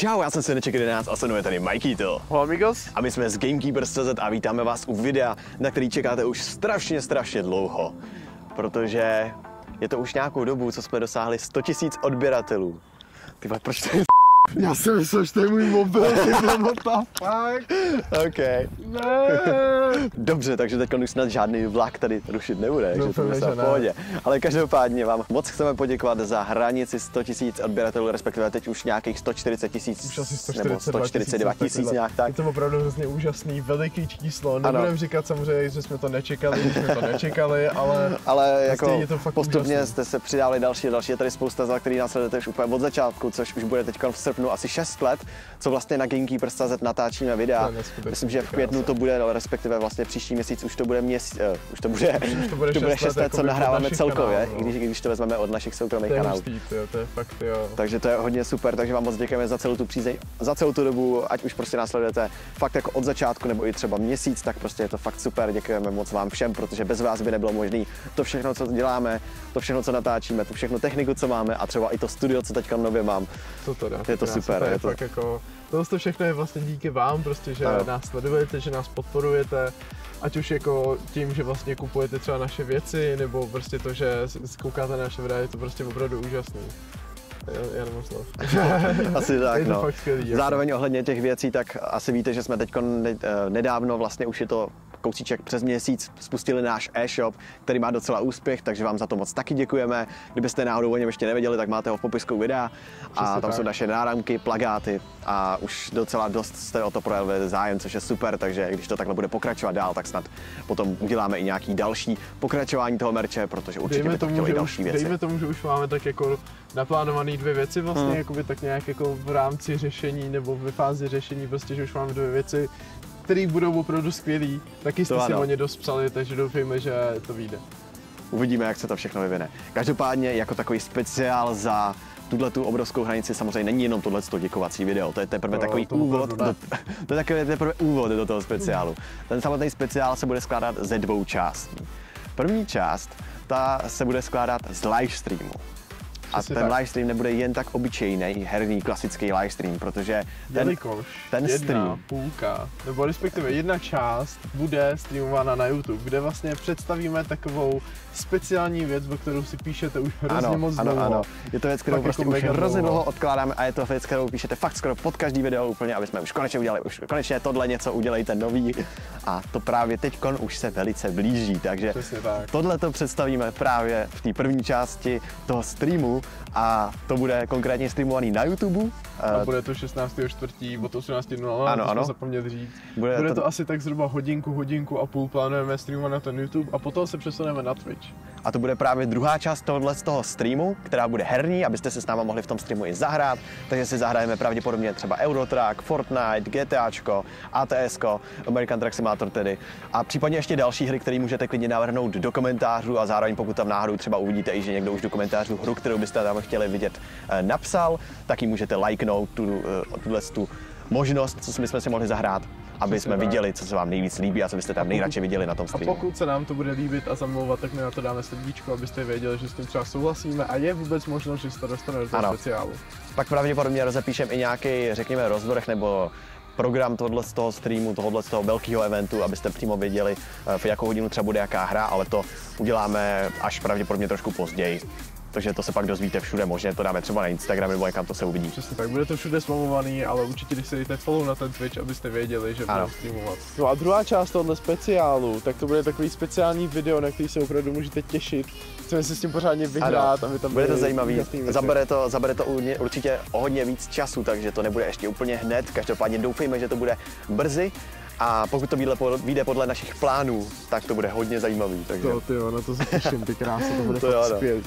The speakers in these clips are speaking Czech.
Čau, já jsem Synecek11 a se mnou je tady Majkyto. Hello amigos. A my jsme z Gamekeepers.cz a vítáme vás u videa, na který čekáte už strašně dlouho. Protože je to už nějakou dobu, co jsme dosáhli 100 000 odběratelů. Ty vole, proč to je... Já jsem myslel, že to je můj mobil, what the fuck? OK. Dobře, takže teď už snad žádný vlak tady rušit nebude, takže to je v pohodě. Ale každopádně vám moc chceme poděkovat za hranici 100 000 odběratelů, respektive teď už nějakých 140 000 nebo 142 000 nějak tak. Je to opravdu hrozně úžasný, veliký číslo. Nebudeme říkat samozřejmě, že jsme to nečekali, ale jako postupně jste se přidali další. Je tady spousta, za který nás sledujete už úplně od začátku, což už bude teď v srpnu asi 6 let, co vlastně na Gamekeepers.cz natáčíme videa. Myslím, že v květnu to bude, ale respektive vlastně příští měsíc už to bude 6 let, co nahráváme celkově, i když to vezmeme od našich soukromých kanálů. To je fakt, jo. Takže to je hodně super, takže vám moc děkujeme za celou tu přízeň, za celou tu dobu, ať už prostě následujete fakt jako od začátku nebo i třeba měsíc, tak prostě je to fakt super. Děkujeme moc vám všem, protože bez vás by nebylo možné to všechno, co děláme, to všechno, co natáčíme, to všechno techniku, co máme a třeba i to studio, co teďka nově mám. Je to super, je to. Jako, tohle všechno je vlastně díky vám, prostě, že nás sledujete, že nás podporujete, ať už jako tím, že vlastně kupujete třeba naše věci, nebo prostě to, že koukáte na naše videa, je to prostě opravdu úžasný. Já nemám slov. Asi tak, no. Zároveň ohledně těch věcí, tak asi víte, že jsme teď nedávno, vlastně už je to kousíček přes měsíc, spustili náš e-shop, který má docela úspěch, takže vám za to moc taky děkujeme. Kdybyste náhodou o něm ještě nevěděli, tak máte ho v popisku videa a tam jsou naše náramky, plakáty a už docela dost jste o to projevili zájem, což je super, takže když to takhle bude pokračovat dál, tak snad potom uděláme i nějaký další pokračování toho merče, protože určitě by to chtěli další věci. Dejme tomu, že už máme tak jako naplánované dvě věci vlastně, jakoby tak nějak jako v rámci řešení nebo ve fázi řešení, prostě, že už máme dvě věci, který budou opravdu skvělý, taky jste si o ně dost psali, takže doufejme, že to vyjde. Uvidíme, jak se to všechno vyvine. Každopádně jako takový speciál za tuto obrovskou hranici samozřejmě není jenom tohleto děkovací video, to je teprve takový úvod, do toho speciálu. Ten samotný speciál se bude skládat ze dvou částí. První část, ta se bude skládat z livestreamu. A ten livestream nebude jen tak obyčejný, herní, klasický livestream, protože ten stream, půlka, nebo respektive jedna část bude streamována na YouTube, kde vlastně představíme takovou speciální věc, o kterou si píšete už hrozně moc dlouho. Ano. Je to věc, kterou prostě už hrozně dlouho odkládáme a je to věc, kterou píšete fakt skoro pod každý video úplně, aby jsme už konečně udělali, už konečně tohle něco udělejte nový a to právě teďkon už se velice blíží, takže tohle to představíme právě v té první části toho streamu. A to bude konkrétně streamovaný na YouTube. A bude to 16.4. od 18.00, to jsme zapomněli říct. Bude to asi tak zhruba hodinku a půl plánujeme streamovat na ten YouTube a potom se přesuneme na Twitch. A to bude právě druhá část tohohle z toho streamu, která bude herní, abyste se s náma mohli v tom streamu i zahrát. Takže si zahrajeme pravděpodobně třeba Euro Truck, Fortnite, GTAčko, ATSko, American Truck Simulator tedy. A případně ještě další hry, které můžete klidně navrhnout do komentářů a zároveň pokud tam náhodou třeba uvidíte i, že někdo už do komentářů hru, kterou byste tam chtěli vidět, napsal, tak ji můžete lajknout, tuto možnost, co my jsme si mohli zahrát, aby jsme viděli, co se vám nejvíc líbí a co byste tam nejradši viděli na tom streamu. A pokud se nám to bude líbit a zamlouvat, tak my na to dáme srdíčko, abyste věděli, že s tím třeba souhlasíme a je vůbec možnost, že se to dostane do speciálu. Pak pravděpodobně rozepíšem i nějaký, řekněme, rozvrh nebo program tohohle z toho streamu, tohohle z toho velkého eventu, abyste přímo věděli, v jakou hodinu třeba bude jaká hra, ale to uděláme až pravděpodobně trošku později. Takže to se pak dozvíte všude, možná to dáme třeba na Instagram nebo někam, to se uvidí. Přesně tak, bude to všude smlouvaný, ale určitě když se jdete follow na ten Twitch, abyste věděli, že budeme streamovat. No a druhá část tohoto speciálu, tak to bude takový speciální video, na který se opravdu můžete těšit. Chceme si s tím pořádně vyhrát a my tam bude to zajímavý. Zabere to určitě o hodně víc času, takže to nebude ještě úplně hned. Každopádně doufejme, že to bude brzy. A pokud to vyjde podle našich plánů, tak to bude hodně zajímavý. Takže... To jo, na to se těším, ty krásy, to bude fakt skvělý.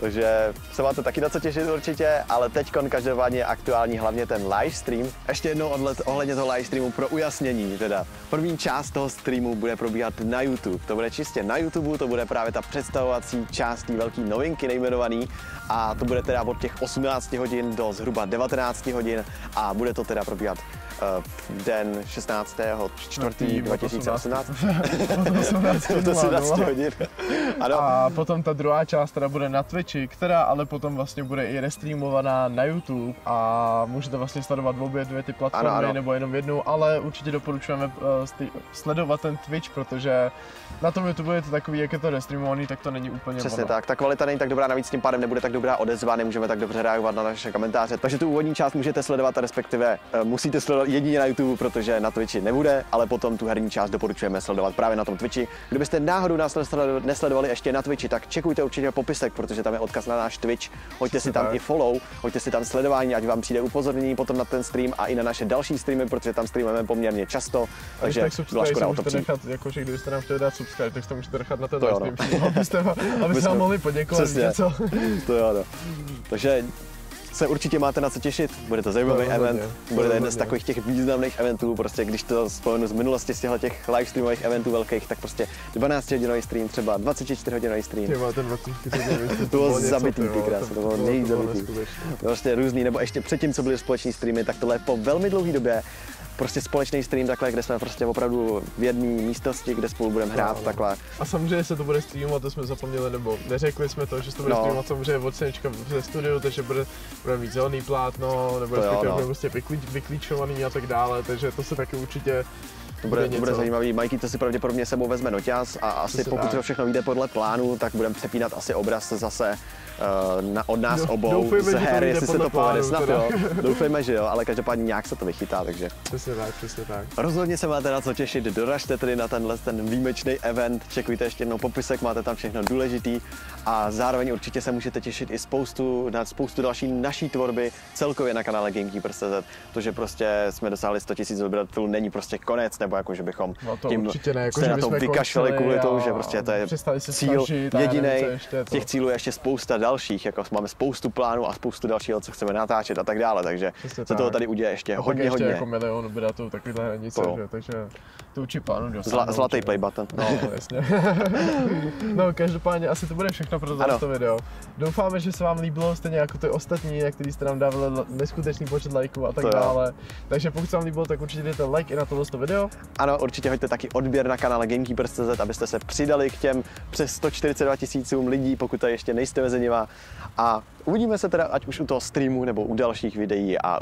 Takže se máte taky na co těšit určitě, ale teďkon každopádně je aktuální hlavně ten livestream. Ještě jednou ohledně toho livestreamu pro ujasnění teda. První část toho streamu bude probíhat na YouTube. To bude čistě na YouTube, to bude právě ta představovací část velký novinky nejmenovaný. A to bude teda od těch 18 hodin do zhruba 19 hodin a bude to teda probíhat den 16.4.2018 od 18 hodin. Ano. A potom ta druhá část teda bude na Twitchi, která ale potom vlastně bude i restreamovaná na YouTube a můžete vlastně sledovat obě dvě ty platformy, ano, ano, nebo jenom jednu, ale určitě doporučujeme sledovat ten Twitch, protože na tom YouTube je to takový, jak je to restreamovaný, tak to není úplně přesně ono. Tak, ta kvalita není tak dobrá, navíc tím pádem nebude tak dobrá odezva, nemůžeme tak dobře reagovat na naše komentáře, takže tu úvodní část můžete sledovat, respektive musíte sledovat jedině na YouTube, protože na Twitchi nebude, ale potom tu herní část doporučujeme sledovat právě na tom Twitchi. Kdybyste náhodou nás nesledovali ještě na Twitchi, tak čekujte určitě popisek, protože tam je odkaz na náš Twitch, hoďte si tam i follow, hoďte si tam sledování, ať vám přijde upozornění potom na ten stream a i na naše další streamy, protože tam streamujeme poměrně často, takže byla škoda o to přijít. Jakože kdybyste nám chtěli dát subscribe, tak to můžete nechat na ten stream, abyste nám mohli poděkovat. To jo, no. Takže se určitě máte na co těšit, bude to zajímavý event, bude to jeden z takových těch významných eventů, prostě když to spomenu z minulosti z těch live streamových eventů velkých, tak prostě 12-hodinový stream, třeba 24-hodinový stream. To bylo zabitý, ty krásy, to bylo nejzabitý. Prostě různý, nebo ještě předtím, co byly společní streamy, tak tohle je po velmi dlouhé době prostě společný stream takhle, kde jsme prostě opravdu v jedné místnosti, kde spolu budeme hrát takhle. A samozřejmě se to bude streamovat, to jsme zapomněli, nebo neřekli jsme to, že se to bude streamovat samozřejmě od Synečka ze studiu, takže bude mít zelený plátno, nebo respektive prostě vyklíčovaný a tak dále, takže to se taky určitě bude zajímavý. Majkyto si pravděpodobně sebou vezme noťaz a asi pokud to všechno vyjde podle plánu, tak budeme přepínat asi obraz zase od nás obou z her, jestli se to povede, snad jo, doufejme, že jo, ale každopádně nějak se to vychytá, takže. Přesně tak, přesně tak. Rozhodně se máte na co těšit, doražte tedy na tenhle ten výjimečný event, čekujte ještě jednou popisek, máte tam všechno důležitý a zároveň určitě se můžete těšit i na spoustu další naší tvorby celkově na kanále Gamekeepers.cz, protože prostě jsme dosáhli 100 000 odběratelů, není prostě konec, nebo jako, že bychom tím se na to vykašlali kvůli tomu, že prostě to je cíl jedinej, těch cílů je ještě spousta dalších, jako máme spoustu plánů a spoustu dalšího, co chceme natáčet a tak dále, takže se toho tady uděje ještě hodně, hodně. Jako milion by dát takovýhle hranice, že? Takže to určitě plánu dosáhnout. Zlatý play button. No, jasně. No, každopádně asi to bude všechno pro toto video. Doufáme, že se vám líbilo, stejně jako ty ostatní, na který jste nám dávali neskutečný počet lajků a tak dále. Takže pokud se vám líbilo, tak určitě dejte like i na tohle video. Ano, určitě hoďte taky odběr na kanále Gamekeepers.cz, abyste se přidali k těm přes 142 000 lidí, pokud tady ještě nejste mezi nimi. A uvidíme se teda ať už u toho streamu, nebo u dalších videí a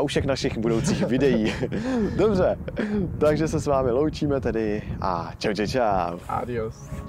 u všech našich budoucích videí. Dobře, takže se s vámi loučíme tedy a čau, čau, čau. Adios.